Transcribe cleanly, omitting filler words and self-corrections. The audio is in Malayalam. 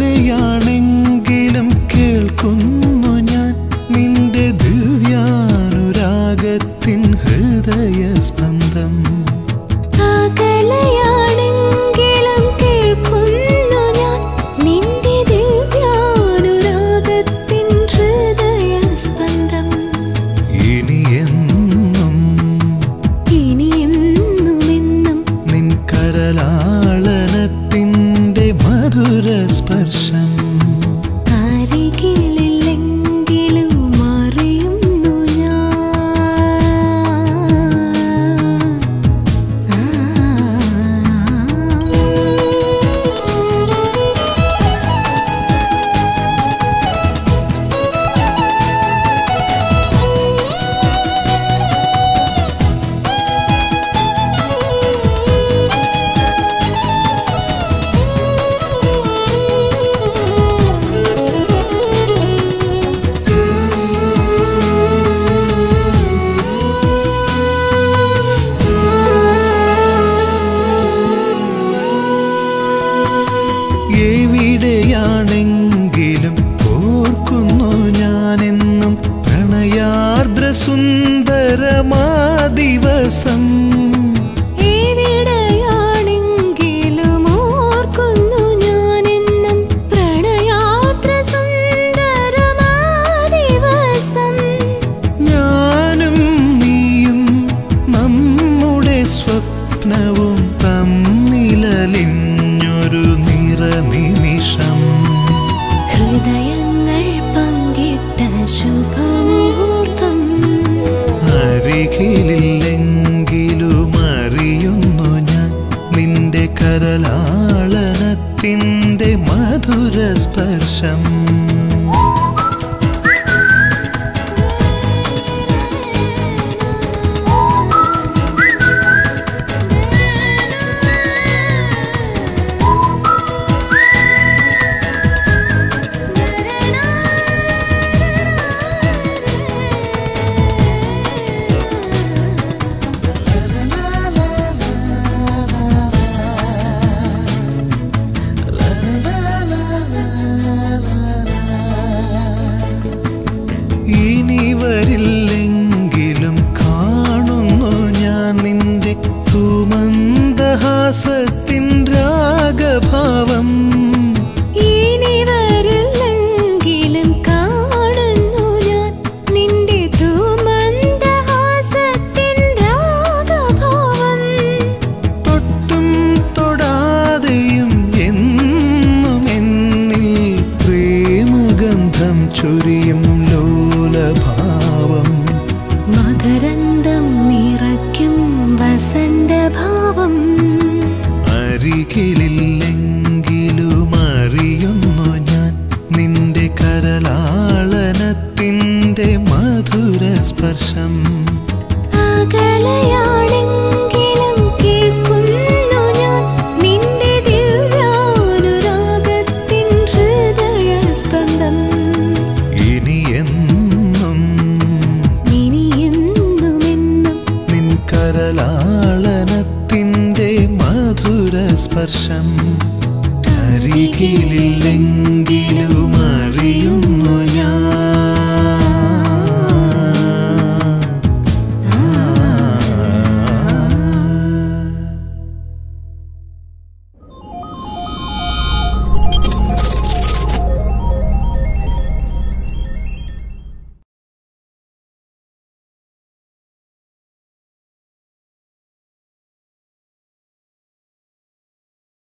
എവിടെയാണെങ്കിലും കേൾക്കുന്നു ഞാൻ നിന്റെ ദിവ്യാനുരാഗത്തിൻ ഹൃദയ സ്പന്ദം. ദിവസം എവിടെയാണെങ്കിലും ഓർക്കുന്നു ഞാനെന്നും പ്രണയാത്ര സുന്ദരമാ ദിവസം. ഞാനും നീയും നമ്മുടെ സ്വപ്നവും തമ്മിലലിഞ്ഞൊരു നിറനിമിഷം ഹൃദയങ്ങൾ പങ്കിട്ട ശുഭമുഹൂർത്തം ിലെങ്കിലും അറിയുന്നു ഞാൻ നിന്റെ കരലാളനത്തിൻ്റെ മധുര സ്പർശം. ിലെങ്കിലും കാണുന്നു ഞാൻ നിന്റെ സുമന്ദഹാസത്തിൻ രാഗഭാവം. ഇനി വരില്ലെങ്കിലും കാണുന്നു ഞാൻ നിന്റെ സുമന്ദഹാസത്തിൻ രാഗഭാവം. തൊട്ടും തൊടാതെയും എന്നും എന്നിൽ പ്രേമഗന്ധം ചൊരിയും ഭാവം മകരന്തം നിറയ്ക്കും വസന്തഭാവം. അരികിലില്ലെങ്കിലും അറിയുന്നു ഞാൻ നിന്റെ കരലാളനത്തിൻ്റെ മധുര സ്പർശം. കരലാളനത്തിൻ്റെ മധുര സ്പർശം അരികിലില്ലെങ്കിലും അറിയും.